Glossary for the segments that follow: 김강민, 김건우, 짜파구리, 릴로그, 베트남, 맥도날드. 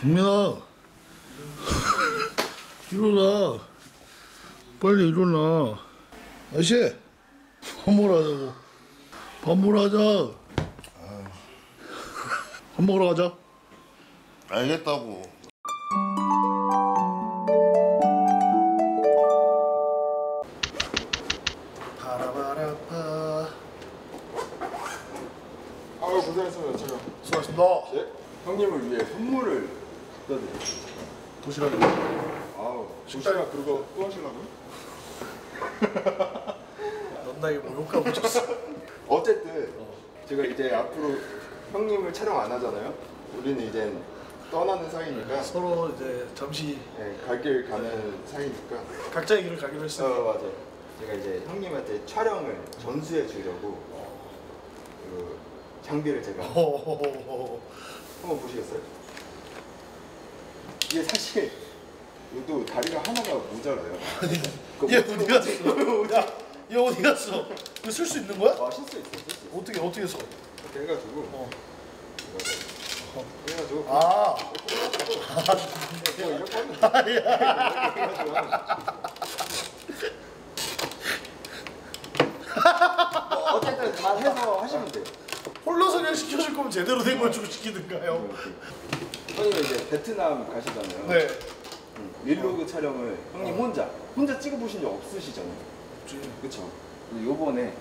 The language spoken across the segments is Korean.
강민아, 일어나. 빨리 일어나. 아저씨, 밥먹으러 가자고. 밥 먹으러 가자. 밥 먹으러 가자. 알겠다고. 바라바라파. 아유, 고생했습니다. 제가. 수고하셨습니다. 예? 형님을 위해 선물을 갖다 드려요. 도시락이요? 아우, 식사가 그거 또 하시려고요? 넌 나에게 뭐 욕하고 줬어. 어쨌든 제가 이제 앞으로 형님을 촬영 안 하잖아요? 우리는 이제 떠나는 사이니까 서로 이제 잠시 갈 길 가는 사이니까 각자의 길을 가기로 했어요. 맞아. 제가 이제 형님한테 촬영을 전수해 주려고 그 장비를 제가 한번 보시겠어요? 이게 사실 또 다리가 하나가 모자라요. 얘 어디 갔어? 얘 어디 갔어? 이거 쓸 수 있는 거야? 아, 쓸 수 있어. 어떻게 써? 이렇게 해가지고 그래가지고 아! 이렇게 하면 돼. 이렇게 해가지고 어쨌든 다 해서 하시면 돼요. 홀로 선양 시켜줄 거면 제대로 된 걸 주고 시키든가요? 형님 이제 베트남 가시잖아요. 네. 밀로그 촬영을 형님 혼자 찍어보신 적 없으시잖아요. 그쵸? 요번에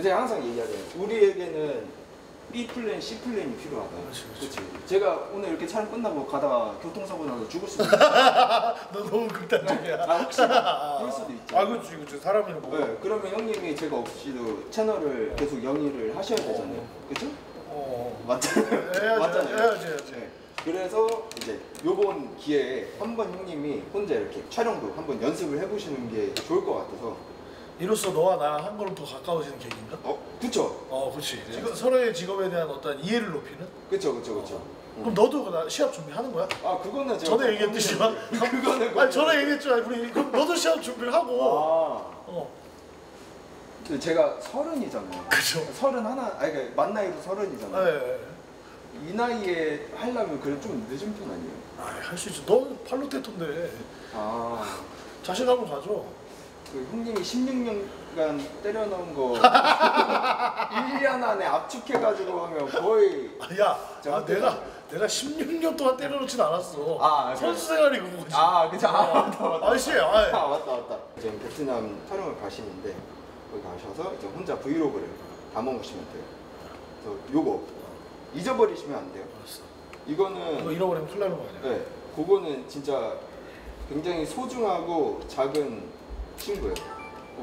제가 항상 얘기하잖아요. 우리에게는 B 플랜, C 플랜이 필요하다. 그렇지. 제가 오늘 이렇게 촬영 끝나고 가다가 교통사고 나서 죽을 수도 있어. 너 너무 극단적이야. 아, 혹시 그럴 수도 있죠. 아, 그렇지. 사람이고. 뭐. 네, 그러면 형님이 제가 없이도 채널을 계속 영위를 하셔야 되잖아요. 그렇죠? 맞잖아요. 맞잖아요. 해야지. 네. 그래서 이제 요번 기회에 한번 형님이 혼자 이렇게 촬영도 한번 연습을 해보시는 게 좋을 것 같아서. 이로써 너와 나 한 걸음 더 가까워지는 계기인가? 그쵸. 그렇지. 네. 서로의 직업에 대한 어떤 이해를 높이는? 그쵸. 그럼 너도 나 시합 준비하는 거야? 아, 그거는 제가 전에 얘기했지만 그거는 아니, 전에 얘기했지만 우리 그럼 너도 시합 준비를 하고. 제가 30이잖아요. 그쵸. 31, 아니 그러니까 만 나이로 30이잖아요. 네. 이 나이에 하려면 그래도 좀 늦은 편 아니에요? 아, 할 수 있어. 넌 팔로테토인데. 아, 자신감을 가져. 그 형님이 16년간 때려놓은 거 1년 안에 압축해가지고 하면 거의 야, 내가 16년 동안 때려놓진 않았어. 선수 생활이 그거지. 그쵸. 맞다. 맞다. 이제 베트남 촬영을 가시는데 거기 가셔서 이제 혼자 브이로그를 담아오시면 돼요. 그래서 요거 잊어버리시면 안 돼요. 알았어. 이거 잃어버리면 큰일 나는 거 아니야? 네, 그거는 진짜 굉장히 소중하고 작은 친구예요.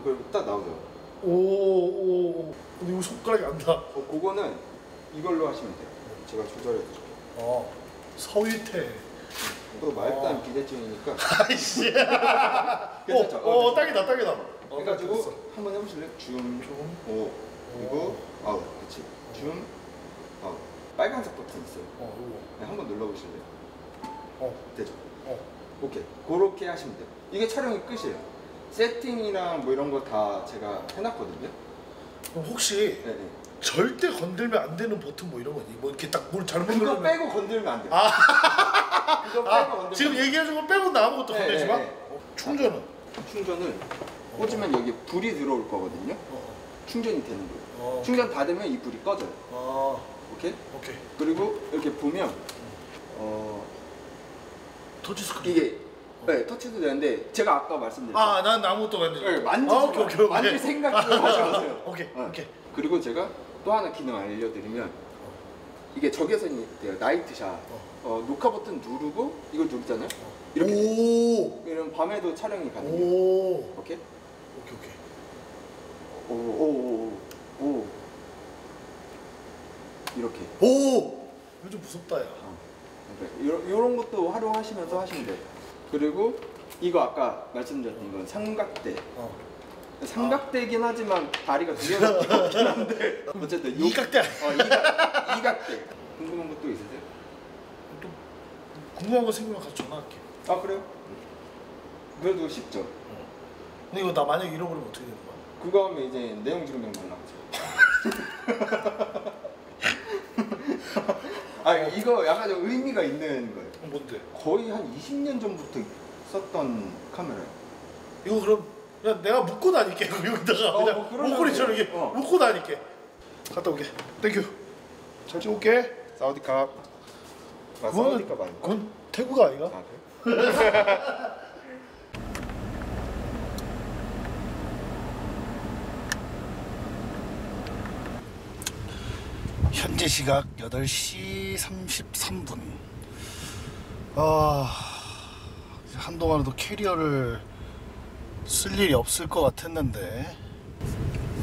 그리고 딱 나오죠. 오오오. 근데 이거 손가락이 안 나. 그거는 이걸로 하시면 돼요. 제가 조절해 드릴게요. 서위태. 또 말단 비대증이니까. 아이씨. 괜찮죠? 딱이다. 그래가지고 한번 해보실래요? 줌, 오. 그리고 아웃. 그렇지. 줌, 아웃. 빨간색 버튼 있어요. 한번 눌러보실래요? 되죠. 오케이. 그렇게 하시면 돼요. 이게 촬영이 끝이에요. 세팅이랑 뭐 이런 거 다 제가 해놨거든요. 그럼 혹시 절대 건들면 안 되는 버튼 뭐 이런 거니? 뭐 이렇게 딱 뭘 잘못 누르면 그거 빼고 건들면 안 돼요. 그거 빼고 건들면 지금 얘기해준 거 빼고 아무것도 건들지 마? 충전을 꽂으면 여기 불이 들어올 거거든요. 충전이 되는 거예요. 충전 다 되면 이 불이 꺼져요. 오케이? 그리고 이렇게 보면 터치스크린 이게 터치도 되는데 제가 아까 말씀드렸죠. 난 아무것도 만지지 만질 생각 좀 하지 마세요. 오케이. 그리고 제가 또 하나 기능 알려드리면 이게 적외선이 돼요. 나이트샷. 녹화 버튼 누르고 이걸 누르잖아요. 이렇게 이런 밤에도 촬영이 가능해요. 오케이. 오오오오 이렇게. 이거 좀 무섭다 야. 이런 것도 활용하시면서 하시면 돼요. 그리고 이거 아까 말씀드렸던 건 삼각대. 삼각대긴 하지만 다리가 두 개밖에 없긴 한데 어쨌든 이각대. 이각대. 궁금한 것도 있으세요? 또 궁금한 거 생기면 가서 전화할게요. 그래요? 그래도 쉽죠. 근데 이거 나 만약에 잃어버리면 어떻게 되는 거야? 그거 하면 이제 내용 증명 날라가죠. 아 이거 약간 좀 의미가 있는 거예요. 뭔데? 거의 한 20년 전부터 썼던 카메라예요. 이거 그럼 그냥 내가 묶고 다닐게. 여기다가 그냥 목걸이처럼 이렇게 묶고 다닐게. 갔다 올게. 땡큐. 잘 찍을게. 사우디캅. 나 사우디캅 아니야. 그건 태국 아니야? 아, 그래? 현재 시각 8시 33분. 한동안도 캐리어를 쓸 일이 없을 것 같았는데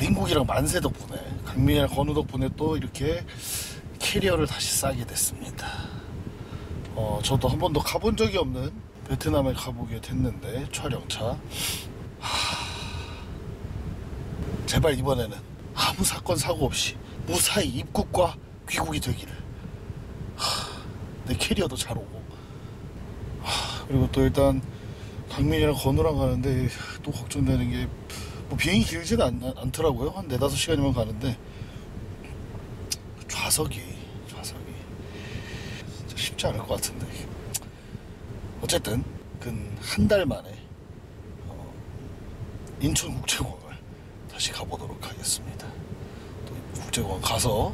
닝국이랑 만세 덕분에, 강민이랑 건우 덕분에 또 이렇게 캐리어를 다시 싸게 됐습니다. 저도 한 번도 가본 적이 없는 베트남에 가보게 됐는데 촬영차. 제발 이번에는 아무 사건 사고 없이 무사히 입국과 귀국이 되기를. 내 캐리어도 잘 오고. 그리고 또 일단 강민이랑 건우랑 가는데 또 걱정되는 게, 뭐 비행이 길지는 않더라고요. 한 4-5시간이면 가는데 좌석이 진짜 쉽지 않을 것 같은데. 어쨌든 근 한 달 만에 인천국제공항을 다시 가보도록 하겠습니다. 국제공항 가서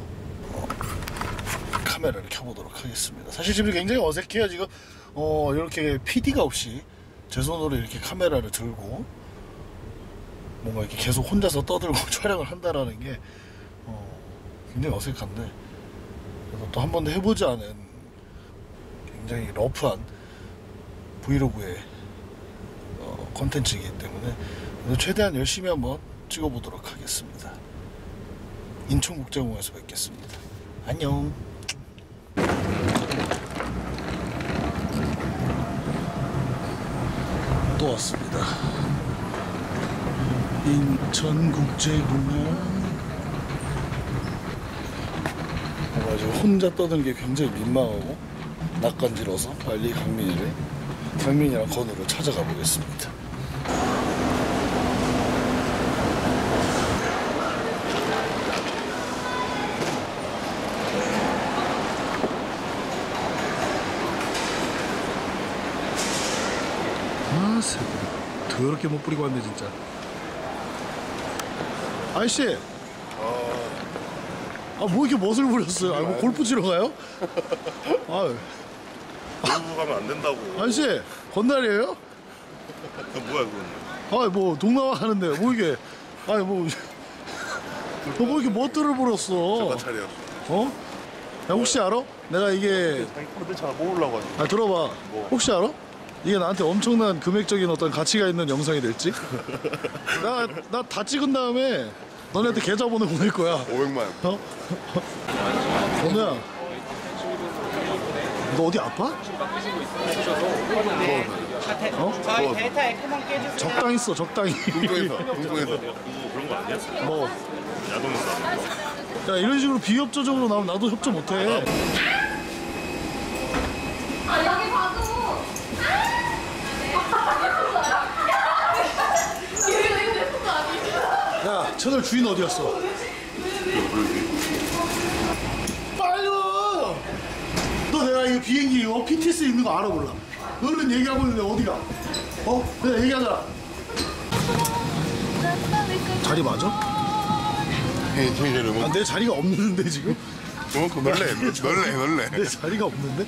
카메라를 켜보도록 하겠습니다. 사실 지금 굉장히 어색해요. 지금 이렇게 PD가 없이 제 손으로 이렇게 카메라를 들고 뭔가 이렇게 계속 혼자서 떠들고 촬영을 한다라는 게 굉장히 어색한데, 그래서 또 한 번도 해보지 않은 굉장히 러프한 브이로그의 콘텐츠이기 때문에 최대한 열심히 한번 찍어보도록 하겠습니다. 인천국제공항에서 뵙겠습니다. 안녕. 또 왔습니다. 인천국제공항. 지금 혼자 떠드는 게 굉장히 민망하고 낯간지러워서 빨리 강민이랑 건우를 찾아가 보겠습니다. 더럽게 못 부리고 왔네 진짜. 아저씨, 뭐 이렇게 멋을 부렸어요? 뭐 골프 치러 가요? 골프 가면 안 된다고. 아저씨, 건달이에요? 뭐야 그건? 뭐 동남아 가는데 뭐 이게? 뭐 이렇게 멋들을 부렸어? 잠깐 차려. 야, 혹시 알아? 내가 이게 자기 잘 모으려고 하지. 들어봐. 뭐. 혹시 알아? 이게 나한테 엄청난 금액적인 어떤 가치가 있는 영상이 될지? 나 다 찍은 다음에 너네한테 계좌번호 보낼 거야. 500만. 건우야, 너 어디 아파? 적당히 써, 적당히. 동동에서 그런 거 아니야? 뭐? 야, 이런 식으로 비협조적으로 나오면 나도 협조 못해. 야, 채널 주인 어디 갔어? 빨리 와! 너 내가 이 비행기 PTS 있는 거 알아 몰라? 얼른 얘기하고 있는데 어디가? 내가 얘기하자. 자리 맞아? 내 자리가 없는데 지금? 놀래. 내 자리가 없는데?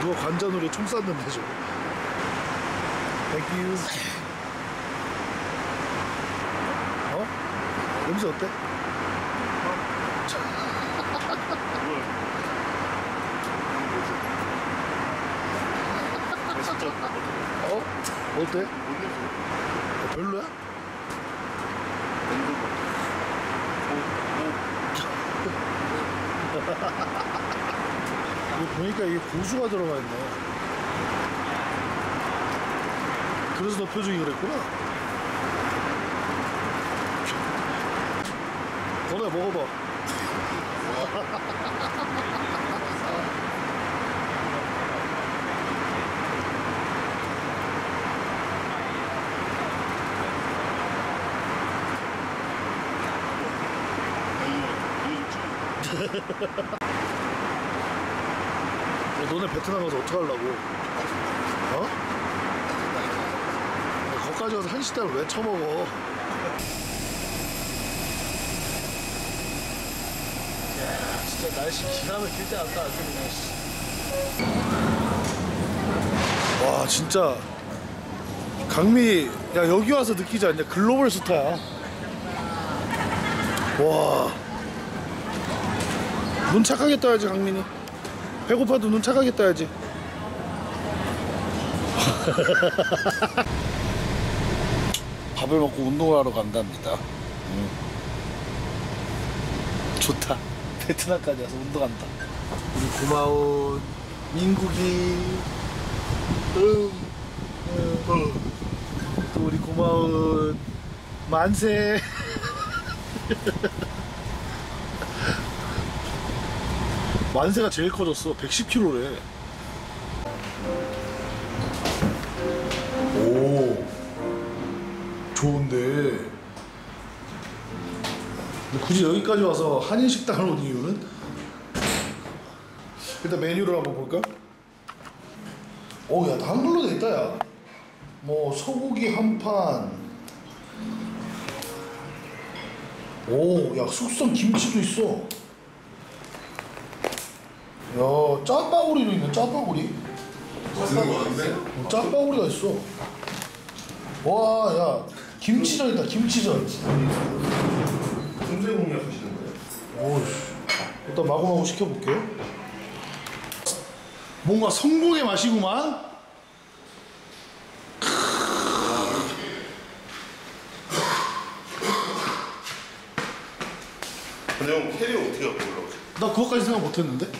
누가 관자놀이에 총 쐈는데 저거. Thank you. 냄새 어때? 어때? 별로야? 보니까 이게 고수가 들어가 있네. 그래서 너 표정이 그랬구나. 건우야, 먹어봐. 너네 베트남 가서 어떡하려고? 어? 거기까지 가서 한식당을 왜 처먹어? 야, 진짜 날씨 기가 막힐 때 같다. 아주 그냥. 와, 진짜 강민이, 야, 여기 와서 느끼지 않냐? 글로벌 스타야. 와. 눈 착하게 떠야지, 강민이. 배고파도 눈 착하게 떠야지. 밥을 먹고 운동하러 간답니다. 좋다. 베트남까지 와서 운동한다. 우리 고마운 민국이. 또 우리 고마운 만세. 만세가 제일 커졌어. 110kg래. 오, 좋은데. 근데 굳이 여기까지 와서 한인식당을 온 이유는? 일단 메뉴를 한번 볼까? 오, 야, 다 한글로 돼 있다, 야. 뭐, 소고기 한 판. 오, 야, 숙성 김치도 있어. 야, 짜파구리도 있네. 짜파구리. 짜파구리가 있어. 와, 야, 김치전 있다. 김치전. 금세 공략하시는 거예요? 오씨, 일단 마구마구 시켜볼게요. 뭔가 성공의 맛이구만. 근데 형 캐리어 어떻게 갖고 올라오지? 나 그것까지 생각 못했는데.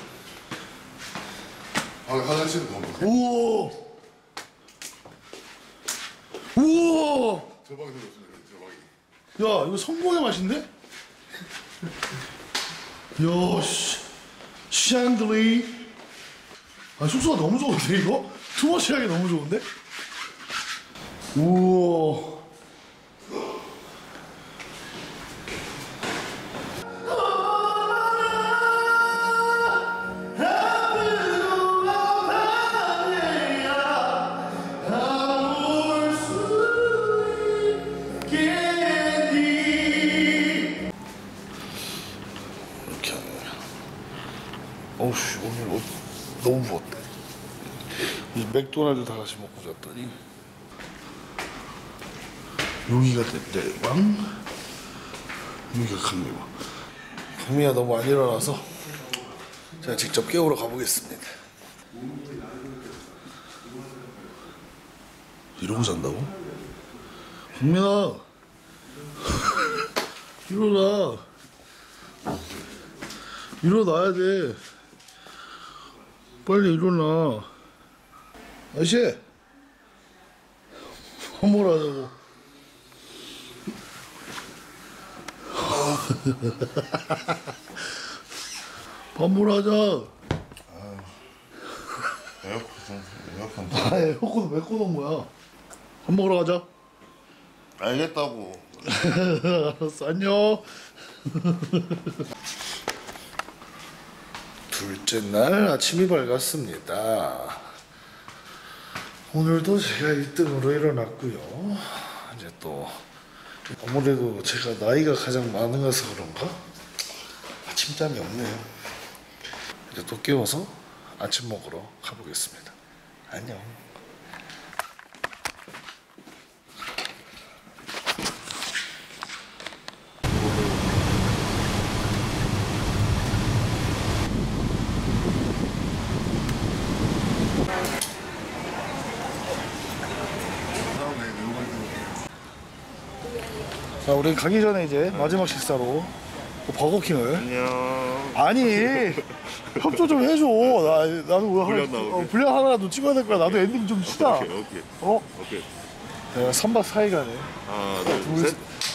아, 화장실도 넘어가요. 우와! 우와! 대박이 생겼습니다, 대박이. 야, 이거 성공의 맛인데? 야, 씨. 샹들리. 아, 숙소가 너무 좋은데, 이거? 투머치하게 너무 좋은데? 우와. 어우씨, 오늘 너무 부었다. 이제 맥도날드 다 같이 먹고 잤더니 여기가 내 왕? 여기가 강민이 왕. 강민이가 너무 안 일어나서 제가 직접 깨우러 가보겠습니다. 이러고 잔다고? 강민아, 일어나. 일어나야 돼. 빨리 일어나. 아저씨, 뭘 하자고. 밥 뭘 하자. 에어컨. 아, 에어컨 왜 꺼놓은 거야? 밥 먹으러 가자. 알겠다고. 알았어, 안녕. 둘째 날 아침이 밝았습니다. 오늘도 제가 1등으로 일어났고요. 이제 또 아무래도 제가 나이가 가장 많아서 그런가? 아침잠이 없네요. 이제 또 깨워서 아침 먹으러 가보겠습니다. 안녕. 자, 우리 가기 전에 이제 마지막 식사로 버거킹을. 안녕. 아니, 협조 좀 해줘. 나도 불량 하나라도 찍어야 될 거야. 나도 엔딩 좀 치자. 오케이. 어? 오케이. 야, 3박 4일 가네. 하나, 둘, 셋.